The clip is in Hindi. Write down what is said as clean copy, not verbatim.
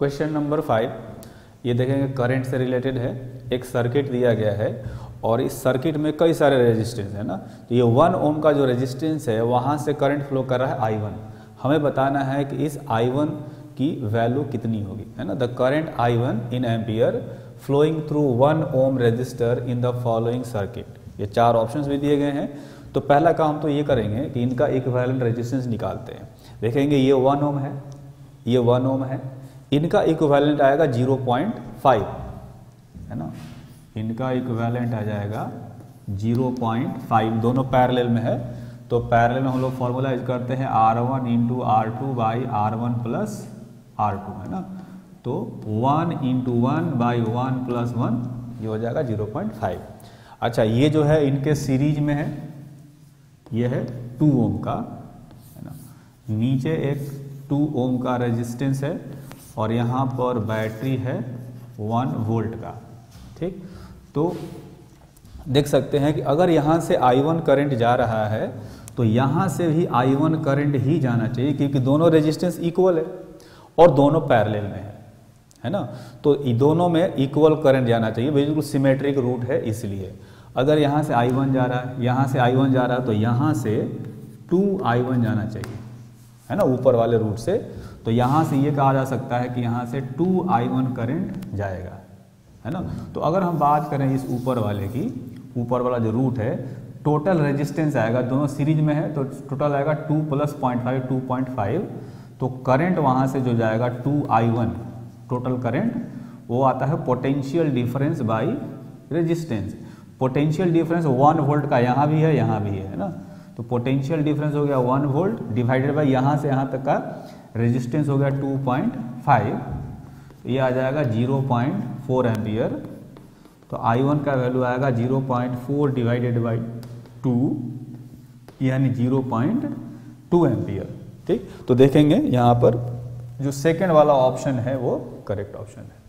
क्वेश्चन नंबर 5 ये देखेंगे करंट से रिलेटेड है। एक सर्किट दिया गया है और इस सर्किट में कई सारे रेजिस्टेंस है ना, तो ये 1 ओम का जो रेजिस्टेंस है वहाँ से करंट फ्लो कर रहा है I1। हमें बताना है कि इस I1 की वैल्यू कितनी होगी, है ना। The current I1 in ampere flowing through 1 ohm resistor in the following circuit. ये 4 ऑप्शंस भी दिए गए हैं। तो पहला काम तो ये करेंगे कि इनका इक्विवेलेंट रेजिस्टेंस निकालते हैं। देखेंगे ये 1 ओम है, ये 1 ओम है, इनका इक्विवेलेंट आएगा 0.5, है ना। इनका इक्विवेलेंट आ जाएगा 0.5, दोनों पैरेलल में है। तो पैरेलल में हम लोग फॉर्मूला यूज करते हैं R1 into R2 by R1 plus R2, है ना। तो 1 इंटू 1 बाई 1 प्लस 1, ये हो जाएगा 0.5। अच्छा, ये जो है इनके सीरीज में है, ये है 2 ओम का, है ना। नीचे एक 2 ओम का रेजिस्टेंस है और यहाँ पर बैटरी है 1 वोल्ट का, ठीक। तो देख सकते हैं कि अगर यहाँ से I1 करंट जा रहा है तो यहाँ से भी I1 करंट ही जाना चाहिए, क्योंकि दोनों रेजिस्टेंस इक्वल है और दोनों पैरेलल में है, है ना। तो दोनों में इक्वल करंट जाना चाहिए, बिल्कुल सिमेट्रिक रूट है। इसलिए अगर यहाँ से I1 जा रहा है, यहाँ से I1 जा रहा है, तो यहाँ से 2I1 जाना चाहिए, है ना, ऊपर वाले रूट से। तो यहाँ से ये कहा जा सकता है कि यहाँ से 2I1 करंट जाएगा, है ना। तो अगर हम बात करें इस ऊपर वाले की, ऊपर वाला जो रूट है, टोटल रेजिस्टेंस आएगा, दोनों सीरीज में है, तो टोटल आएगा 2 प्लस 0.5 2.5। तो करंट वहाँ से जो जाएगा 2I1 टोटल करंट, वो आता है potential difference by resistance. Potential difference 1 volt का यहाँ भी है, यहाँ भी है ना। तो पोटेंशियल डिफरेंस हो गया 1 वोल्ट डिवाइडेड बाई यहाँ से यहाँ तक का रेजिस्टेंस हो गया 2.5, ये आ जाएगा 0.4 एम्पियर। तो I1 का वैल्यू आएगा 0.4 डिवाइडेड बाई 2, यानी 0.2 एम्पियर, ठीक। तो देखेंगे यहाँ पर जो सेकेंड वाला ऑप्शन है वो करेक्ट ऑप्शन है।